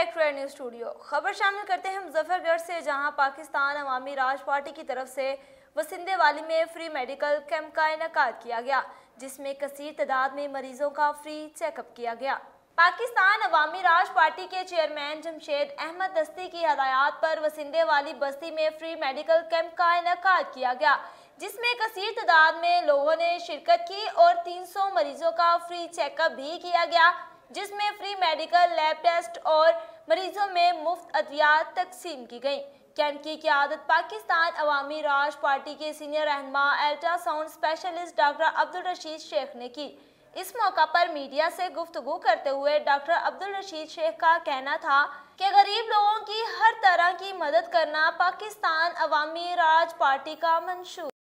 Express news studio खबर शामिल करते हैं मुजफ्फरगढ़ से, जहां पाकिस्तान अवामी राज पार्टी की तरफ से वसिंदे वाली में फ्री मेडिकल कैंप का इनेकाद किया गया, जिसमें कसीर तादाद में मरीजों का फ्री चेकअप किया गया। पाकिस्तान अवामी राज पार्टी के चेयरमैन जमशेद अहमद दस्ती की हदायत पर वसिंदे वाली बस्ती में फ्री मेडिकल कैंप का इनेकाद किया गया, जिसमें कसीर तादाद में लोगों ने शिरकत की और 300 मरीजों का फ्री चेकअप भी किया गया, जिसमें फ्री मेडिकल लैब टेस्ट और मरीजों में मुफ्त अद्वियात तकसीम की गई। कैंप की क़यादत पाकिस्तान अवामी राज पार्टी के सीनियर रहनुमा ultrasound specialist doctor Abdulrashid Sheikh ने की। इस मौका पर मीडिया से गुफ्तगू करते हुए डॉक्टर अब्दुलरशीद शेख का कहना था कि गरीब लोगों की हर तरह की मदद करना पाकिस्तान अवामी राज पार्टी का मंशूर